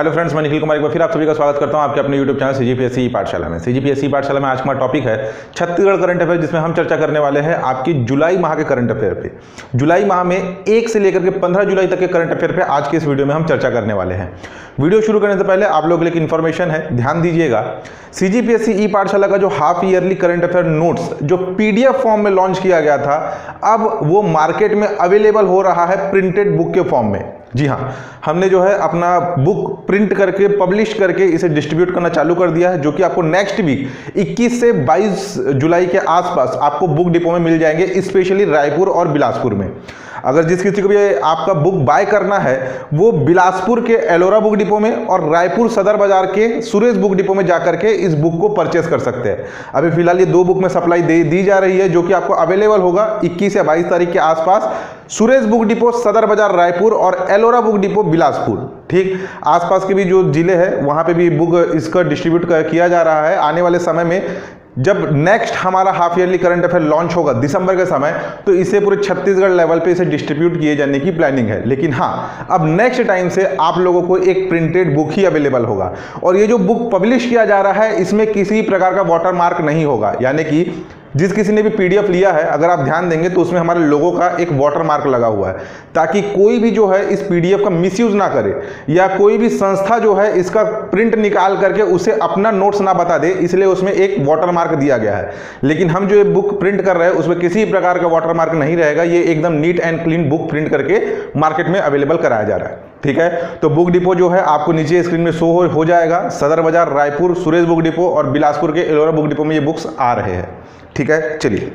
Hello friends, मैं निखिल कुमार एक बार फिर आप सभी का स्वागत करता हूं आपके अपने यूट्यूब चैनल सीजीपीएसी पाठशाला में। सीजीपीएसी पाठशाला में आज का टॉपिक है छत्तीसगढ़ करंट अफेयर, जिसमें हम चर्चा करने वाले हैं आपकी जुलाई माह के करंट अफेयर पे। जुलाई माह में 1 से लेकर के 15 जुलाई तक के करंट अफेयर पर आज के इस वीडियो में हम चर्चा करने वाले हैं। वीडियो शुरू करने से पहले आप लोगों के लिए एक इन्फॉर्मेशन है, ध्यान दीजिएगा। सीजीपीएसी ई पाठशाला का जो half yearly current affair notes जो PDF फॉर्म में लॉन्च किया गया था, अब वो मार्केट में अवेलेबल हो रहा है प्रिंटेड बुक के फॉर्म में। जी हाँ, हमने जो है अपना बुक प्रिंट करके पब्लिश करके इसे डिस्ट्रीब्यूट करना चालू कर दिया है, जो कि आपको नेक्स्ट वीक 21 से 22 जुलाई के आसपास आपको बुक डिपो में मिल जाएंगे, स्पेशली रायपुर और बिलासपुर में। अगर जिस किसी को भी आपका बुक बाय करना है, वो बिलासपुर के एलोरा बुक डिपो में और रायपुर सदर बाजार के सुरेश बुक डिपो में जाकर के इस बुक को परचेस कर सकते हैं। अभी फिलहाल ये 2 बुक में सप्लाई दी जा रही है, जो कि आपको अवेलेबल होगा 21 या 22 तारीख के आसपास सुरेश बुक डिपो सदर बाजार रायपुर और एलोरा बुक डिपो बिलासपुर। ठीक, आसपास के भी जो जिले हैं वहाँ पर भी बुक इसका डिस्ट्रीब्यूट किया जा रहा है। आने वाले समय में जब नेक्स्ट हमारा half yearly current affair launch होगा दिसंबर के समय, तो इसे पूरे छत्तीसगढ़ लेवल पे इसे डिस्ट्रीब्यूट किए जाने की प्लानिंग है। लेकिन हाँ, अब नेक्स्ट टाइम से आप लोगों को एक प्रिंटेड बुक ही अवेलेबल होगा। और ये जो बुक पब्लिश किया जा रहा है, इसमें किसी प्रकार का वाटर मार्क नहीं होगा, यानी कि जिस किसी ने भी PDF लिया है, अगर आप ध्यान देंगे तो उसमें हमारे लोगों का एक वाटर मार्क लगा हुआ है, ताकि कोई भी जो है इस PDF का मिसयूज ना करे, या कोई भी संस्था जो है इसका प्रिंट निकाल करके उसे अपना नोट्स ना बता दे, इसलिए उसमें एक वाटर मार्क दिया गया है। लेकिन हम जो ये बुक प्रिंट कर रहे हैं उसमें किसी प्रकार का वाटर मार्क नहीं रहेगा। ये एकदम neat and clean book print करके मार्केट में अवेलेबल कराया जा रहा है। ठीक है, तो बुक डिपो जो है आपको नीचे स्क्रीन में शो हो जाएगा। सदर बाजार रायपुर सुरेश बुक डिपो और बिलासपुर के एलोरा बुक डिपो में ये बुक्स आ रहे हैं। ठीक है, चलिए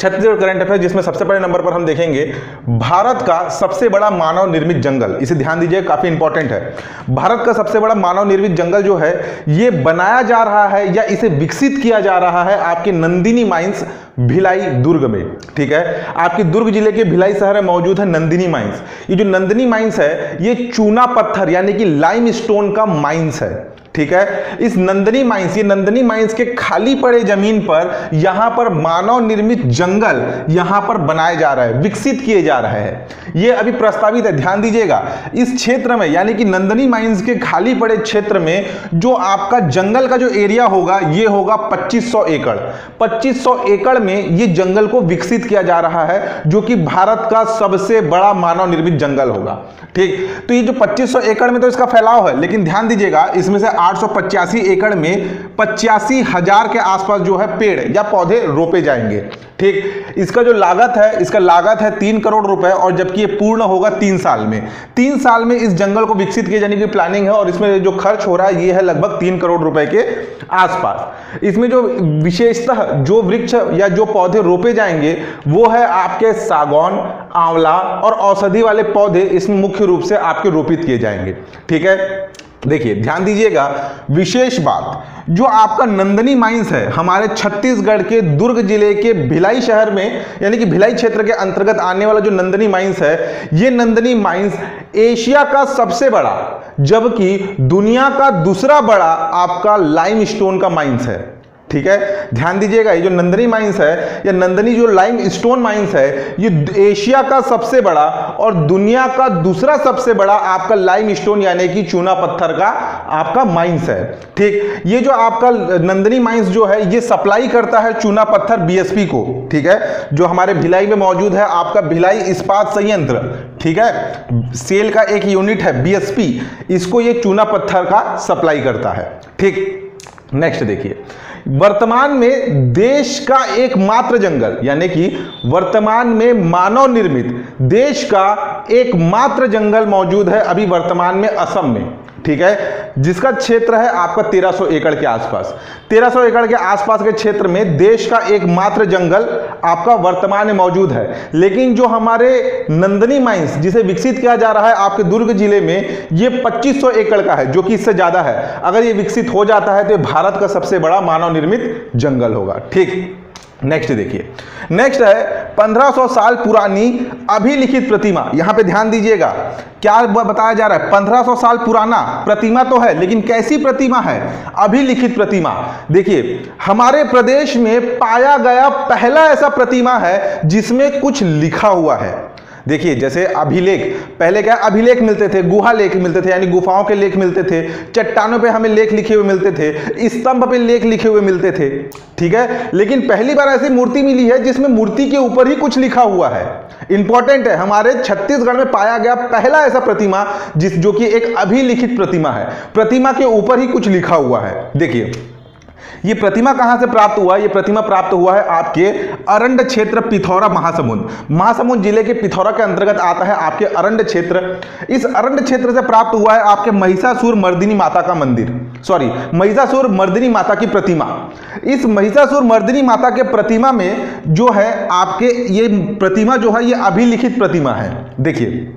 छत्तीसगढ़ करंट अफेयर, जिसमें सबसे पहले नंबर पर हम देखेंगे भारत का सबसे बड़ा मानव निर्मित जंगल। इसे ध्यान दीजिए, काफी इंपॉर्टेंट है। भारत का सबसे बड़ा मानव निर्मित जंगल जो है ये बनाया जा रहा है या इसे विकसित किया जा रहा है आपके नंदिनी माइंस भिलाई दुर्ग में। ठीक है, आपके दुर्ग जिले के भिलाई शहर में मौजूद है नंदिनी माइंस। ये जो नंदिनी माइंस है ये चूना पत्थर यानी कि लाइम स्टोन का माइंस है। ठीक है, इस नंदिनी माइंस के खाली पड़े जमीन पर यहां पर मानव निर्मित जंगल यहां पर बनाए जा रहा है, विकसित किए जा रहे हैं। ये अभी प्रस्तावित है, ध्यान दीजिएगा। इस क्षेत्र में यानी कि नंदिनी माइंस के खाली पड़े क्षेत्र में जो आपका जंगल का जो एरिया होगा ये होगा 2500 एकड़। 2500 एकड़ में ये जंगल को विकसित किया जा रहा है, जो कि भारत का सबसे बड़ा मानव निर्मित जंगल होगा। ठीक, तो ये जो 2500 एकड़ में तो इसका फैलाव है, लेकिन ध्यान दीजिएगा इसमें से 885 एकड़ में 85,000 के आसपास जो है पेड़ या पौधे रोपे जाएंगे। ठीक, इसका जो लागत है, इसका लागत है 3 करोड़ रुपए, और जबकि ये पूर्ण होगा 3 साल में। 3 साल में इस जंगल को विकसित किए जाने की प्लानिंग है, और इसमें जो खर्च हो रहा है ये है लगभग 3 करोड़ रुपए के आसपास। इसमें जो विशेषतः जो वृक्ष या जो पौधे रोपे जाएंगे वो है आपके सागौन, आंवला और औषधि वाले पौधे इसमें मुख्य रूप से आपके रोपित किए जाएंगे। ठीक है, देखिए ध्यान दीजिएगा, विशेष बात जो आपका नंदिनी माइंस है हमारे छत्तीसगढ़ के दुर्ग जिले के भिलाई शहर में यानी कि भिलाई क्षेत्र के अंतर्गत आने वाला जो नंदिनी माइंस है, ये नंदिनी माइंस एशिया का सबसे बड़ा जबकि दुनिया का दूसरा बड़ा आपका लाइम स्टोन का माइंस है। ठीक है, ध्यान दीजिएगा, ये जो नंदिनी माइंस है या नंदिनी जो लाइम स्टोन माइंस है ये एशिया का सबसे बड़ा और दुनिया का दूसरा सबसे बड़ा आपका लाइम स्टोन यानी कि चूना पत्थर का आपका माइंस है। ठीक, ये जो आपका नंदिनी माइंस जो है ये सप्लाई करता है चूना पत्थर BSP को। ठीक है, जो हमारे भिलाई में मौजूद है आपका भिलाई इस्पात संयंत्र। ठीक है, सेल का एक यूनिट है BSP, इसको ये चूना पत्थर का सप्लाई करता है। ठीक, नेक्स्ट देखिए, वर्तमान में देश का एकमात्र जंगल यानी कि वर्तमान में मानव निर्मित देश का एकमात्र जंगल मौजूद है अभी वर्तमान में असम में। ठीक है, जिसका क्षेत्र है आपका 1300 एकड़ के आसपास। 1300 एकड़ के आसपास के क्षेत्र में देश का एकमात्र जंगल आपका वर्तमान में मौजूद है। लेकिन जो हमारे नंदिनी माइंस जिसे विकसित किया जा रहा है आपके दुर्ग जिले में ये 2500 एकड़ का है, जो कि इससे ज़्यादा है। अगर ये विकसित हो जाता है तो भारत का सबसे बड़ा मानव निर्मित जंगल होगा। ठीक, नेक्स्ट देखिए, नेक्स्ट है 1500 साल पुरानी अभिलिखित प्रतिमा। यहां पे ध्यान दीजिएगा, क्या बताया जा रहा है, 1500 साल पुराना प्रतिमा तो है, लेकिन कैसी प्रतिमा है, अभिलिखित प्रतिमा। देखिए, हमारे प्रदेश में पाया गया पहला ऐसा प्रतिमा है जिसमें कुछ लिखा हुआ है। देखिए जैसे अभिलेख, पहले क्या अभिलेख मिलते थे, गुहा लेख मिलते थे यानी गुफाओं के लेख मिलते थे, चट्टानों पे हमें लेख लिखे हुए मिलते थे, स्तंभ पे लेख लिखे हुए मिलते थे, ठीक है। लेकिन पहली बार ऐसी मूर्ति मिली है जिसमें मूर्ति के ऊपर ही कुछ लिखा हुआ है। इंपॉर्टेंट है, हमारे छत्तीसगढ़ में पाया गया पहला ऐसा प्रतिमा जिस जो कि एक अभिलिखित प्रतिमा है, प्रतिमा के ऊपर ही कुछ लिखा हुआ है। देखिए ये प्रतिमा कहां से प्राप्त हुआ, ये प्रतिमा प्राप्त हुआ है आपके अरंड क्षेत्र पिथौरा महासमुंद, महासमुंद जिले के पिथौरा के अंतर्गत आता है आपके अरंड क्षेत्र। इस अरंड क्षेत्र से प्राप्त हुआ है आपके महिषासुर मर्दिनी माता का मंदिर, सॉरी महिषासुर मर्दिनी माता की प्रतिमा। इस महिषासुर मर्दिनी माता के प्रतिमा में जो है आपके ये प्रतिमा जो है ये अभिलिखित प्रतिमा है। देखिए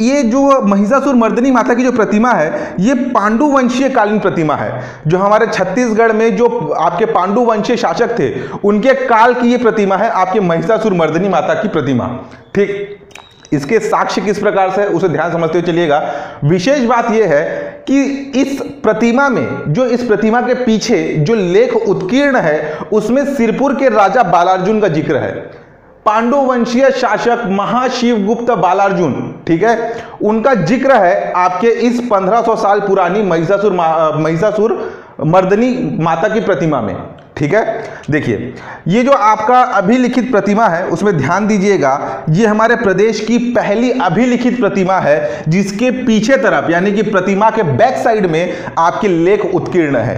ये जो महिषासुर मर्दिनी माता की जो प्रतिमा है ये पांडुवंशीय कालीन प्रतिमा है, जो हमारे छत्तीसगढ़ में जो आपके पांडुवंशीय शासक थे उनके काल की ये प्रतिमा है आपके महिषासुर मर्दिनी माता की प्रतिमा, ठीक। इसके साक्ष्य किस प्रकार से उसे ध्यान समझते हुए चलिएगा। विशेष बात यह है कि इस प्रतिमा में जो इस प्रतिमा के पीछे जो लेख उत्कीर्ण है उसमें सिरपुर के राजा बालार्जुन का जिक्र है, पांडुवंशीय शासक महाशिवगुप्त बालार्जुन, ठीक है, उनका जिक्र है आपके इस 1500 साल पुरानी महिषासुर मर्दिनी माता की प्रतिमा में, ठीक है। देखिए ये जो आपका अभिलिखित प्रतिमा है उसमें ध्यान दीजिएगा, ये हमारे प्रदेश की पहली अभिलिखित प्रतिमा है जिसके पीछे तरफ यानी कि प्रतिमा के बैक साइड में आपके लेख उत्कीर्ण है।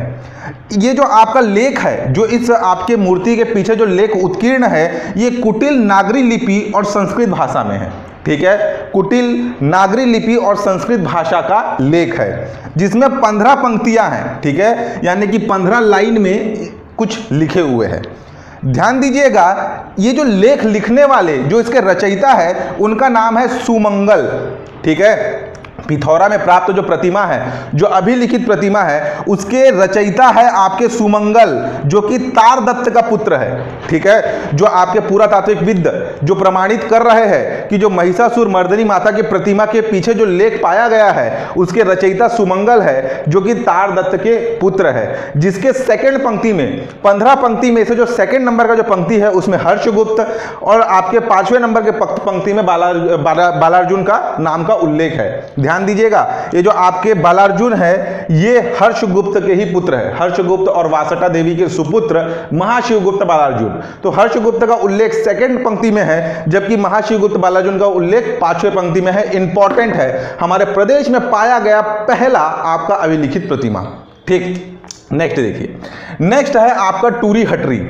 ये जो आपका लेख है, जो इस आपके मूर्ति के पीछे जो लेख उत्कीर्ण है, ये कुटिल नागरी लिपि और संस्कृत भाषा में है, ठीक है, कुटिल नागरी लिपि और संस्कृत भाषा का लेख है जिसमें 15 पंक्तियां हैं, ठीक है, यानी कि 15 लाइन में कुछ लिखे हुए हैं। ध्यान दीजिएगा ये जो लेख लिखने वाले जो इसके रचयिता है उनका नाम है सुमंगल, ठीक है। पिथौरा में प्राप्त जो प्रतिमा है, जो अभिलिखित प्रतिमा है, उसके रचयिता है आपके सुमंगल जो कि तारदत्त का पुत्र है, ठीक है, जो आपके पुरातात्विकविद जो प्रमाणित कर रहे हैं कि जो महिषासुर मर्दिनी माता की प्रतिमा के पीछे जो लेख पाया गया है उसके रचयिता सुमंगल है जो कि तारदत्त के पुत्र है, जिसके सेकेंड पंक्ति में 15 पंक्ति में से जो सेकेंड नंबर का जो पंक्ति है उसमें हर्षगुप्त और आपके 5वें नंबर के पंक्ति में बालार्जुन का नाम का उल्लेख है। ध्यान दीजिएगा ये जो आपके बालार्जुन है ये हर्षगुप्त के ही पुत्र है, हर्षगुप्त और वासटा देवी के सुपुत्र महाशिवगुप्त बालार्जुन। तो हर्षगुप्त का उल्लेख सेकंड पंक्ति में है जबकि महाशिवगुप्त बालार्जुन का उल्लेख 5वें पंक्ति में है। इंपॉर्टेंट है, हमारे प्रदेश में पाया गया पहला आपका अभिलिखित प्रतिमा, ठीक। नेक्स्ट देखिए, नेक्स्ट है आपका टूरी हटरी।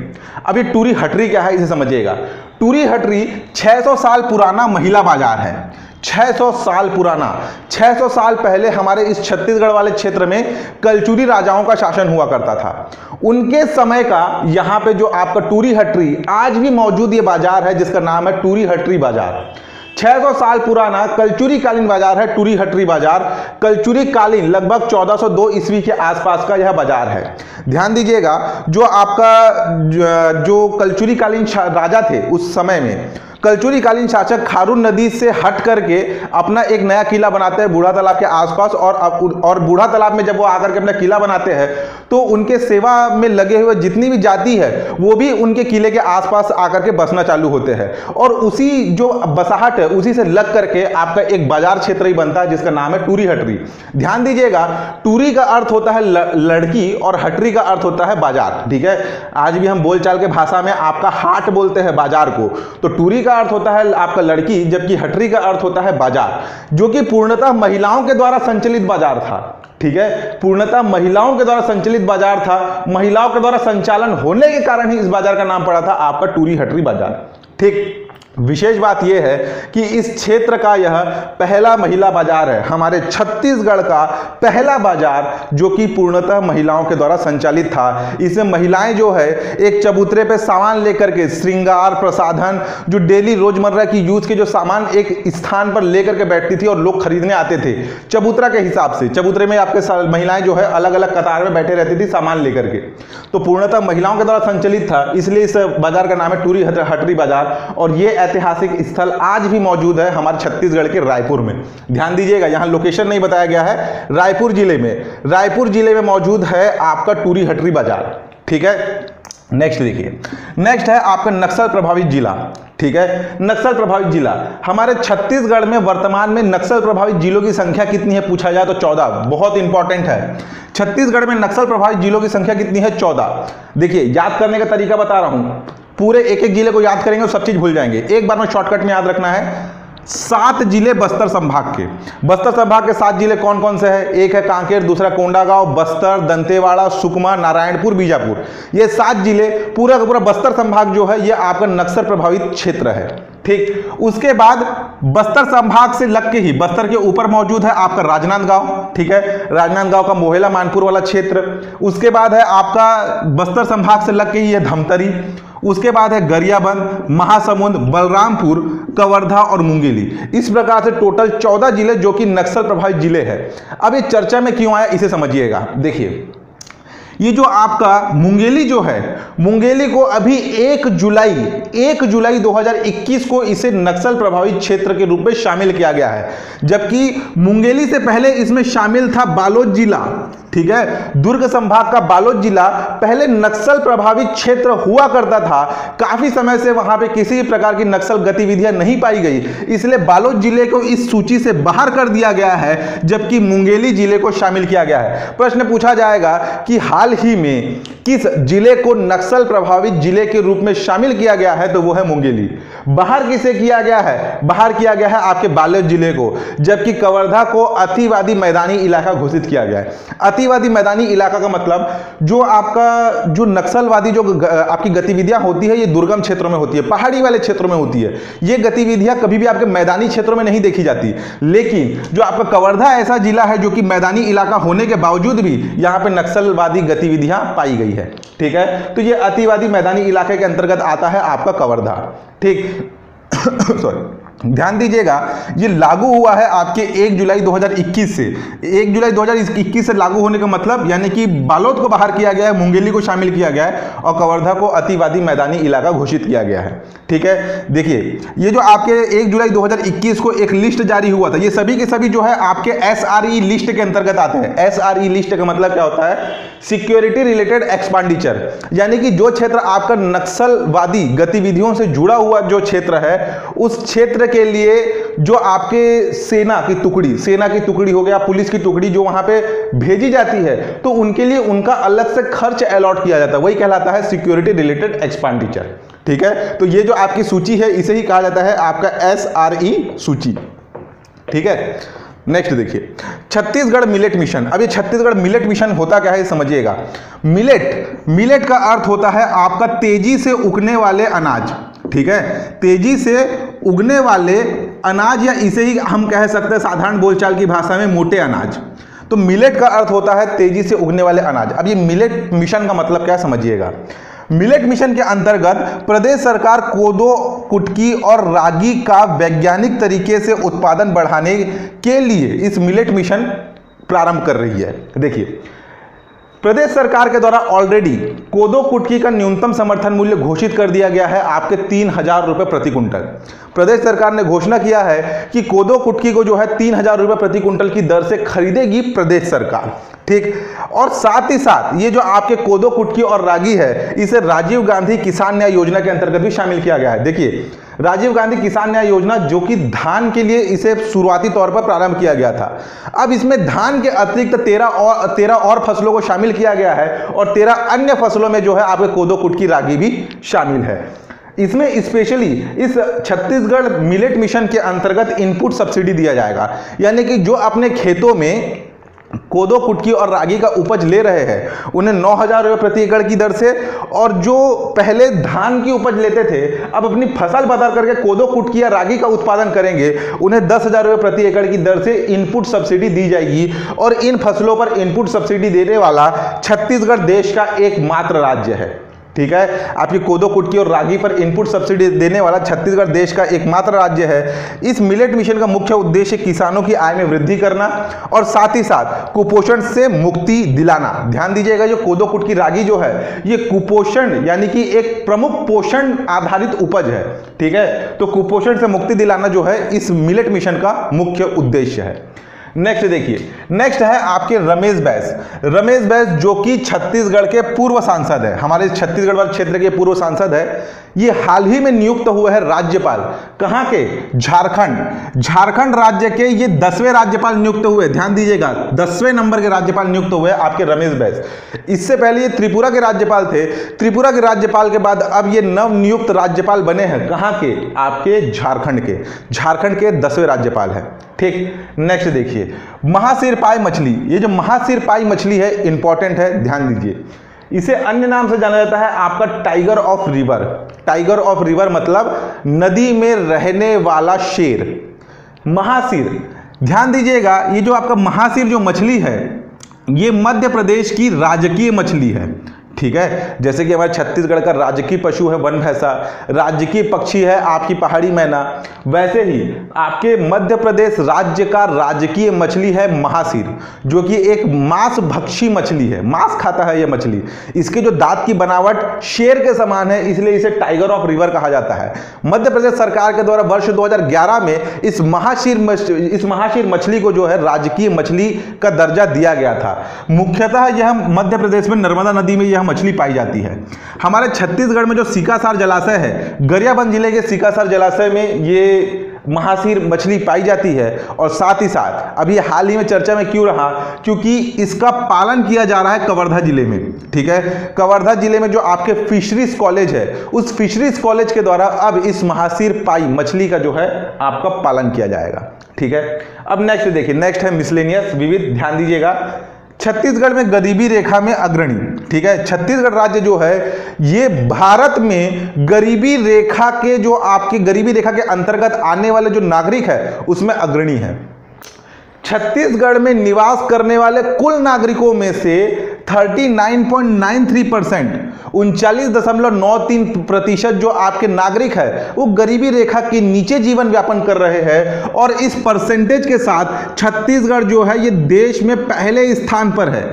अभी टूरी हटरी क्या है इसे समझिएगा। टूरी हटरी 600 साल पुराना महिला बाजार है, 600 साल पुराना। 600 साल पहले हमारे इस छत्तीसगढ़ वाले क्षेत्र में कलचुरी राजाओं का शासन हुआ करता था, उनके समय का यहाँ पे जो आपका टूरी हटरी आज भी मौजूद ये बाजार है जिसका नाम है टूरी हटरी बाजार। 600 साल पुराना कलचुरी कालीन बाजार है टूरी हटरी बाजार। कलचुरी कालीन लगभग 1402 ईस्वी के आसपास का यह बाजार है। ध्यान दीजिएगा जो आपका जो कलचुरी कालीन राजा थे उस समय में कलचुरी कालीन शासक खारून नदी से हट करके अपना एक नया किला बनाते हैं बूढ़ा तालाब के आसपास, और बूढ़ा तालाब में जब वो आकर के अपना किला बनाते हैं तो उनके सेवा में लगे हुए जितनी भी जाति है वो भी उनके किले के आसपास आकर के बसना चालू होते हैं, और उसी जो बसाहट है उसी से लग करके आपका एक बाजार क्षेत्र ही बनता है जिसका नाम है टूरी हटरी। ध्यान दीजिएगा टूरी का अर्थ होता है लड़की और हटरी का अर्थ होता है बाजार, ठीक है। आज भी हम बोलचाल के भाषा में आपका हाट बोलते हैं बाजार को, तो टूरी का अर्थ होता है आपका लड़की जबकि हटरी का अर्थ होता है बाजार, जो कि पूर्णतः महिलाओं के द्वारा संचालित बाजार था, ठीक है, पूर्णतः महिलाओं के द्वारा संचालित बाजार था। महिलाओं के द्वारा संचालन होने के कारण ही इस बाजार का नाम पड़ा था आपका टूरी हटरी बाजार, ठीक। विशेष बात यह है कि इस क्षेत्र का यह पहला महिला बाजार है, हमारे छत्तीसगढ़ का पहला बाजार जो कि पूर्णतः महिलाओं के द्वारा संचालित था। इसमें महिलाएं जो है एक चबूतरे पे सामान लेकर के श्रृंगार प्रसाधन जो डेली रोजमर्रा की यूज के जो सामान एक स्थान पर लेकर के बैठती थी और लोग खरीदने आते थे चबूतरा के हिसाब से। चबूतरे में आपके महिलाएं जो है अलग अलग कतार में बैठे रहती थी सामान लेकर के, तो पूर्णतः महिलाओं के द्वारा संचालित था, इसलिए इस बाजार का नाम है टूरी हटरी बाजार। और ये ऐतिहासिक स्थल आज भी मौजूद है हमारे छत्तीसगढ़ के रायपुर में। ध्यान दीजिएगा यहां लोकेशन नहीं बताया गया है, रायपुर जिले में मौजूद है आपका टूरी हटरी बाजार, ठीक है। नेक्स्ट देखिए, नेक्स्ट है आपका नक्सल प्रभावित जिला। ठीक है, नक्सल प्रभावित जिला हमारे छत्तीसगढ़ में वर्तमान में नक्सल प्रभावित जिलों की संख्या कितनी है पूछा जाए तो 14। बहुत इंपॉर्टेंट है, छत्तीसगढ़ में नक्सल प्रभावित जिलों की संख्या कितनी है 14। देखिए याद करने का तरीका बता रहा हूं, पूरे एक एक जिले को याद करेंगे और सब चीज भूल जाएंगे। एक बार में शॉर्टकट में याद रखना है, 7 जिले बस्तर संभाग के। बस्तर संभाग के 7 जिले कौन कौन से हैं? एक है कांकेर, दूसरा कोंडागांव, बस्तर, दंतेवाड़ा, सुकमा, नारायणपुर, बीजापुर। ये 7 जिले, पूरा का पूरा बस्तर संभाग जो है ये आपका नक्सल प्रभावित क्षेत्र है। ठीक, उसके बाद बस्तर संभाग से लग के ही बस्तर के ऊपर मौजूद है आपका राजनांदगांव। ठीक है, राजनांदगांव का मोहेला मानपुर वाला क्षेत्र। उसके बाद है आपका बस्तर संभाग से लग के ही है धमतरी। उसके बाद है गरियाबंद, महासमुंद, बलरामपुर, कवर्धा और मुंगेली। इस प्रकार से टोटल 14 जिले जो कि नक्सल प्रभावित जिले हैं। अब ये चर्चा में क्यों आया इसे समझिएगा। देखिए ये जो आपका मुंगेली जो है, मुंगेली को अभी 1 जुलाई 2021 को इसे नक्सल प्रभावित क्षेत्र के रूप में शामिल किया गया है, जबकि मुंगेली से पहले इसमें शामिल था बालोद जिला। ठीक है, दुर्ग संभाग का बालोद जिला पहले नक्सल प्रभावित क्षेत्र हुआ करता था। काफी समय से वहां पे किसी भी प्रकार की नक्सल गतिविधियां नहीं पाई गई, इसलिए बालोद जिले को इस सूची से बाहर कर दिया गया है, जबकि मुंगेली जिले को शामिल किया गया है। प्रश्न पूछा जाएगा कि हाल ही में किस जिले को नक्सल प्रभावित जिले के रूप में शामिल किया गया है, तो वो है मुंगेली। बाहर किसे किया गया है? बाहर किया गया है आपके बालोद जिले को, जबकि कवर्धा को अतिवादी मैदानी इलाका घोषित किया गया है। अतिवादी मैदानी इलाका का मतलब जो आपका जो नक्सलवादी जो आपकी गतिविधियां होती है ये दुर्गम क्षेत्रों में होती है, पहाड़ी वाले क्षेत्रों में होती है। ये गतिविधियां कभी भी आपके मैदानी क्षेत्रों में नहीं देखी जाती। लेकिन जो आपका कवर्धा ऐसा जिला है जो कि मैदानी इलाका होने के बावजूद भी यहां पे नक्सलवादी गतिविधियां पाई गई है। ठीक है, तो ये अतिवादी मैदानी इलाके के अंतर्गत आता है आपका कवर्धा। ठीक सॉरी, ध्यान दीजिएगा ये लागू हुआ है आपके 1 जुलाई 2021 से। 1 जुलाई 2021 से लागू होने का मतलब यानी कि बालोद को बाहर किया गया है, मुंगेली को शामिल किया गया है और कवर्धा को अतिवादी मैदानी इलाका घोषित किया गया है। ठीक है, देखिए ये जो आपके 1 जुलाई 2021 को एक लिस्ट जारी हुआ था, ये सभी के सभी जो है आपके SRE लिस्ट के अंतर्गत आते हैं। SRE लिस्ट का मतलब क्या होता है? सिक्योरिटी रिलेटेड एक्सपेंडिचर, यानी कि जो क्षेत्र आपका नक्सलवादी गतिविधियों से जुड़ा हुआ जो क्षेत्र है, उस क्षेत्र के लिए जो आपके सेना की टुकड़ी हो गया, पुलिस की टुकड़ी जो वहां पे भेजी जाती है, तो उनके लिए उनका अलग से खर्च अलॉट किया जाता है, वही कहलाता है सिक्योरिटी रिलेटेड एक्सपेंडिचर। ठीक है, तो ये जो आपकी सूची है इसे ही कहा जाता है आपका SRE सूची। ठीक है, नेक्स्ट देखिए छत्तीसगढ़ मिलेट मिशन। अब ये छत्तीसगढ़ मिलेट मिशन होता क्या है समझिएगा। मिलेट का अर्थ होता है आपका तेजी से उगने वाले अनाज। ठीक है, तेजी से उगने वाले अनाज या इसे ही हम कह सकते हैं साधारण बोलचाल की भाषा में मोटे अनाज। तो मिलेट का अर्थ होता है तेजी से उगने वाले अनाज। अब ये मिलेट मिशन का मतलब क्या समझिएगा। मिलेट मिशन के अंतर्गत प्रदेश सरकार कोदो, कुटकी और रागी का वैज्ञानिक तरीके से उत्पादन बढ़ाने के लिए इस मिलेट मिशन प्रारंभ कर रही है। देखिए प्रदेश सरकार के द्वारा ऑलरेडी कोदो कुटकी का न्यूनतम समर्थन मूल्य घोषित कर दिया गया है आपके 3,000 रुपये प्रति क्विंटल। प्रदेश सरकार ने घोषणा किया है कि कोदो कुटकी को जो है 3,000 रुपये प्रति क्विंटल की दर से खरीदेगी प्रदेश सरकार। ठीक, और साथ ही साथ ये जो आपके कोदो कुटकी और रागी है इसे राजीव गांधी किसान न्याय योजना के अंतर्गत भी शामिल किया गया है। देखिए राजीव गांधी किसान न्याय योजना जो कि धान के लिए इसे शुरुआती तौर पर प्रारंभ किया गया था, अब इसमें धान के अतिरिक्त 13 और फसलों को शामिल किया गया है और 13 अन्य फसलों में जो है आपके कोदो कुटकी रागी भी शामिल है। इसमें स्पेशली इस छत्तीसगढ़ मिलेट मिशन के अंतर्गत इनपुट सब्सिडी दिया जाएगा, यानी कि जो अपने खेतों में कोदो कुटकी और रागी का उपज ले रहे हैं उन्हें 9,000 रुपये प्रति एकड़ की दर से, और जो पहले धान की उपज लेते थे अब अपनी फसल बदल करके कोदो कुटकी या रागी का उत्पादन करेंगे उन्हें 10,000 रुपये प्रति एकड़ की दर से इनपुट सब्सिडी दी जाएगी। और इन फसलों पर इनपुट सब्सिडी देने वाला छत्तीसगढ़ देश का एकमात्र राज्य है। ठीक है, आपकी कोदो कुटकी और रागी पर इनपुट सब्सिडी देने वाला छत्तीसगढ़ देश का एकमात्र राज्य है। इस मिलेट मिशन का मुख्य उद्देश्य किसानों की आय में वृद्धि करना और साथ ही साथ कुपोषण से मुक्ति दिलाना। ध्यान दीजिएगा ये कोदो कुटकी रागी जो है ये कुपोषण यानी कि एक प्रमुख पोषण आधारित उपज है। ठीक है, तो कुपोषण से मुक्ति दिलाना जो है इस मिलेट मिशन का मुख्य उद्देश्य है। नेक्स्ट देखिए, नेक्स्ट है आपके रमेश बैस। रमेश बैस जो कि छत्तीसगढ़ के पूर्व सांसद है, हमारे छत्तीसगढ़ क्षेत्र के पूर्व सांसद है, ये हाल ही में नियुक्त हुए हैं राज्यपाल, कहाँ के? झारखंड, झारखंड राज्य के ये 10वें राज्यपाल नियुक्त हुए, ध्यान दीजिएगा 10वें नंबर के राज्यपाल नियुक्त हुए आपके रमेश बैस। इससे पहले ये त्रिपुरा के राज्यपाल थे, त्रिपुरा के राज्यपाल के बाद अब ये नव नियुक्त राज्यपाल बने हैं, कहाँ के? आपके झारखंड के, झारखंड के 10वें राज्यपाल है। ठीक, नेक्स्ट देखिए महासीर पाई मछली, ये जो महासीर पाई मछली है इंपॉर्टेंट है, ध्यान दीजिए। इसे अन्य नाम से जाना जाता है आपका tiger of river. Tiger of river मतलब नदी में रहने वाला शेर। महासीर, ध्यान दीजिएगा, ये जो आपका महासीर जो मछली है ये मध्य प्रदेश की राजकीय मछली है। ठीक है, जैसे कि हमारे छत्तीसगढ़ का राजकीय पशु है वन भैंसा, राजकीय पक्षी है आपकी पहाड़ी मैना, वैसे ही आपके मध्य प्रदेश राज्य का राजकीय मछली है महासीर, जो कि एक मांस भक्षी मछली है, मांस खाता है ये मछली। इसके जो दांत की बनावट शेर के समान है, इसलिए इसे टाइगर ऑफ रिवर कहा जाता है। मध्य प्रदेश सरकार के द्वारा वर्ष 2011 में इस महाशीर मछली को जो है राजकीय मछली का दर्जा दिया गया था। मुख्यतः यह मध्य प्रदेश में नर्मदा नदी में यह मछली पाई जाती है। हमारे छत्तीसगढ़ में जो सीकासार जलाशय है, गरियाबंद जिले के सीकासार जलाशय में ये महासीर मछली पाई जाती है। और साथ ही साथ अभी हाल ही में चर्चा में क्यों रहा, क्योंकि इसका पालन किया जा रहा है कवर्धा जिले में। ठीक है, कवर्धा जिले में जो आपके फिशरीज कॉलेज है, उस फिशरीज कॉलेज के द्वारा अब इस महासीर पाई मछली का जो है आपका पालन किया जाएगा। ठीक है, अब नेक्स्ट देखिए, नेक्स्ट है मिसलेनियस विविध, ध्यान दीजिएगा, छत्तीसगढ़ में गरीबी रेखा में अग्रणी। ठीक है, छत्तीसगढ़ राज्य जो है ये भारत में गरीबी रेखा के जो आपके गरीबी रेखा के अंतर्गत आने वाले जो नागरिक है उसमें अग्रणी है। छत्तीसगढ़ में निवास करने वाले कुल नागरिकों में से 39.93%, 39.93% जो आपके नागरिक है वो गरीबी रेखा के नीचे जीवन व्यापन कर रहे हैं। और इस परसेंटेज के साथ छत्तीसगढ़ जो है ये देश में पहले स्थान पर है,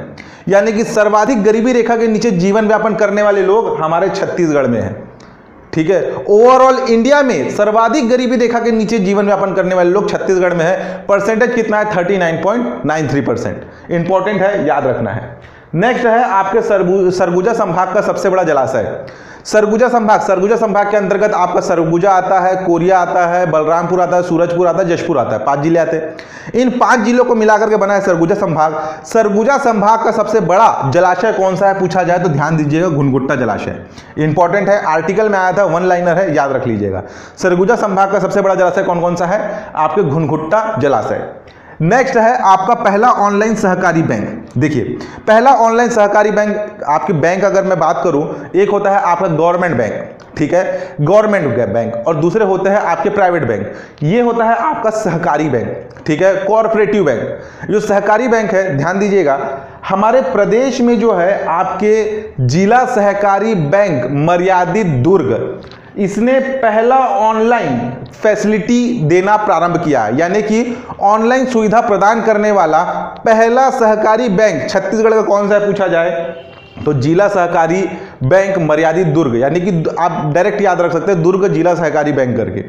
यानी कि सर्वाधिक गरीबी रेखा के नीचे जीवन व्यापन करने वाले लोग हमारे छत्तीसगढ़ में हैं। ठीक है, ओवरऑल इंडिया में सर्वाधिक गरीबी रेखा के नीचे जीवन व्यापन करने वाले लोग छत्तीसगढ़ में है। परसेंटेज कितना है? 39.93%। इंपॉर्टेंट है, याद रखना है। नेक्स्ट है आपके सरगुजा संभाग का सबसे बड़ा जलाशय। सरगुजा संभाग के अंतर्गत आपका सरगुजा आता है, कोरिया आता है, बलरामपुर आता है, सूरजपुर आता है, जशपुर आता है, 5 जिले आते हैं। इन 5 जिलों को मिलाकर के बना है सरगुजा संभाग। सरगुजा संभाग का सबसे बड़ा जलाशय कौन सा है पूछा जाए तो ध्यान दीजिएगा, घुनघुट्टा जलाशय। इंपॉर्टेंट है, आर्टिकल में आया था, वन लाइनर है, याद रख लीजिएगा। सरगुजा संभाग का सबसे बड़ा जलाशय कौन कौन सा है? आपके घुनघुट्टा जलाशय। नेक्स्ट है आपका पहला ऑनलाइन सहकारी बैंक। देखिए, पहला ऑनलाइन सहकारी बैंक, आपके बैंक अगर मैं बात करूं, एक होता है आपका गवर्नमेंट बैंक, ठीक है, गवर्नमेंट बैंक, और दूसरे होते हैं आपके प्राइवेट बैंक। ये होता है आपका सहकारी बैंक, ठीक है, कॉरपोरेटिव बैंक। जो सहकारी बैंक है, ध्यान दीजिएगा, हमारे प्रदेश में जो है आपके जिला सहकारी बैंक मर्यादित दुर्ग, इसने पहला ऑनलाइन फैसिलिटी देना प्रारंभ किया, यानी कि ऑनलाइन सुविधा प्रदान करने वाला पहला सहकारी बैंक छत्तीसगढ़ का कौन सा है पूछा जाए तो जिला सहकारी बैंक मर्यादित दुर्ग, यानी कि आप डायरेक्ट याद रख सकते हैं दुर्ग जिला सहकारी बैंक करके।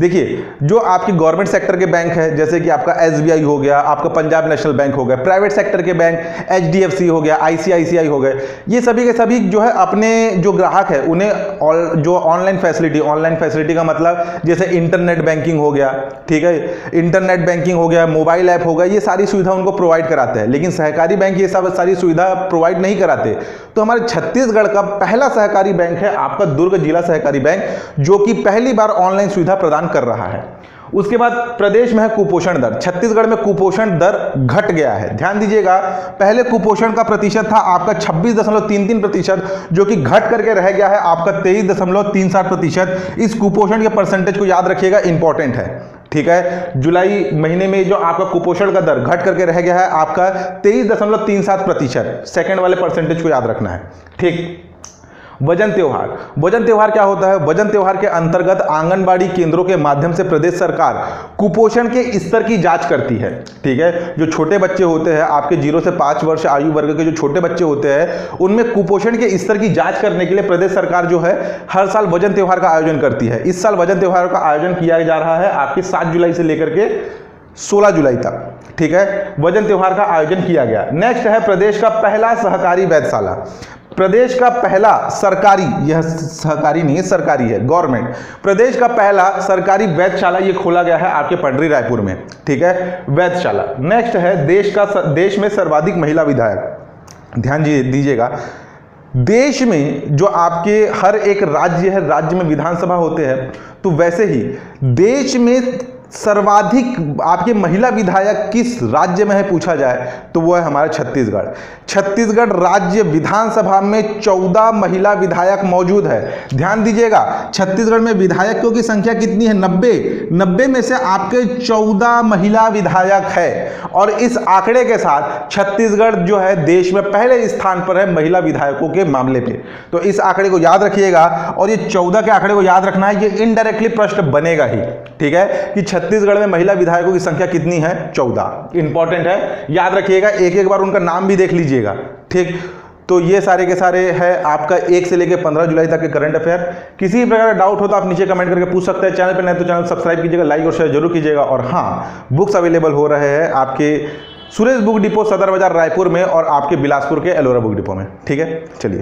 देखिए, जो आपके गवर्नमेंट सेक्टर के बैंक है, जैसे कि आपका एसबीआई हो गया, आपका पंजाब नेशनल बैंक हो गया, प्राइवेट सेक्टर के बैंक एचडीएफसी हो गया, आईसीआईसीआई हो गए, ये सभी के सभी जो है अपने जो ग्राहक है उन्हें जो ऑनलाइन फैसिलिटी का मतलब जैसे इंटरनेट बैंकिंग हो गया, ठीक है, इंटरनेट बैंकिंग हो गया, मोबाइल ऐप हो गया, ये सारी सुविधा उनको प्रोवाइड कराते हैं। लेकिन सहकारी बैंक ये सब सारी सुविधा प्रोवाइड नहीं कराते। तो हमारे छत्तीसगढ़ का पहला सहकारी बैंक है आपका दुर्ग जिला सहकारी बैंक, जो कि पहली बार ऑनलाइन सुविधा प्रदान कर रहा है। उसके बाद प्रदेश में है कुपोषण दर। छत्तीसगढ़ में कुपोषण दर घट गया है, ध्यान दीजिएगा, पहले कुपोषण का प्रतिशत था आपका 26.33%, जो कि घट करके रह गया है आपका 23.37%। इस कुपोषण के परसेंटेज को याद रखिएगा, इंपॉर्टेंट है। ठीक है, जुलाई महीने में जो आपका कुपोषण का दर घट करके रह गया है आपका 23.37%, सेकेंड वाले परसेंटेज को याद रखना है। ठीक, वजन त्यौहार। वजन त्यौहार क्या होता है? वजन त्यौहार के अंतर्गत आंगनबाड़ी केंद्रों के माध्यम से प्रदेश सरकार कुपोषण के स्तर की जांच करती है। ठीक है, जो छोटे बच्चे होते हैं आपके 0 से 5 वर्ष आयु वर्ग के जो छोटे बच्चे होते हैं उनमें कुपोषण के स्तर की जांच करने के लिए प्रदेश सरकार जो है हर साल वजन त्यौहार का आयोजन करती है। इस साल वजन त्यौहार का आयोजन किया जा रहा है आपके 7 जुलाई से लेकर के 16 जुलाई तक, ठीक है, वजन त्यौहार का आयोजन किया गया। नेक्स्ट है प्रदेश का पहला सहकारी वैधशाला। प्रदेश का पहला सरकारी, यह सहकारी नहीं है, सरकारी है, गवर्नमेंट, प्रदेश का पहला सरकारी वैधशाला ये खोला गया है आपके पंडरी रायपुर में, ठीक है, वैधशाला। नेक्स्ट है देश में सर्वाधिक महिला विधायक। ध्यान दीजिएगा, देश में जो आपके हर एक राज्य है, राज्य में विधानसभा होते हैं, तो वैसे ही देश में सर्वाधिक आपके महिला विधायक किस राज्य में है पूछा जाए तो वो है हमारा छत्तीसगढ़। छत्तीसगढ़ राज्य विधानसभा में 14 महिला विधायक मौजूद है। ध्यान दीजिएगा, छत्तीसगढ़ में विधायकों की संख्या कितनी है, 90 में से आपके 14 महिला विधायक है, और इस आंकड़े के साथ छत्तीसगढ़ जो है देश में पहले स्थान पर है महिला विधायकों के मामले पर। तो इस आंकड़े को याद रखिएगा, और ये 14 के आंकड़े को याद रखना है, ये इनडायरेक्टली प्रश्न बनेगा ही, ठीक है, कि छत्तीसगढ़ में महिला विधायकों की संख्या कितनी है, 14। इंपॉर्टेंट है, याद रखिएगा, एक एक बार उनका नाम भी देख लीजिएगा, ठीक। तो ये सारे के सारे है आपका 1 से लेकर 15 जुलाई तक के करंट अफेयर। किसी भी प्रकार का डाउट हो तो आप नीचे कमेंट करके पूछ सकते हैं। चैनल पर नए तो चैनल सब्सक्राइब कीजिएगा, लाइक और शेयर जरूर कीजिएगा। और हाँ, बुक्स अवेलेबल हो रहे हैं आपके सुरेश बुक डिपो, सदर बाजार रायपुर में, और आपके बिलासपुर के एलोरा बुक डिपो में, ठीक है। चलिए।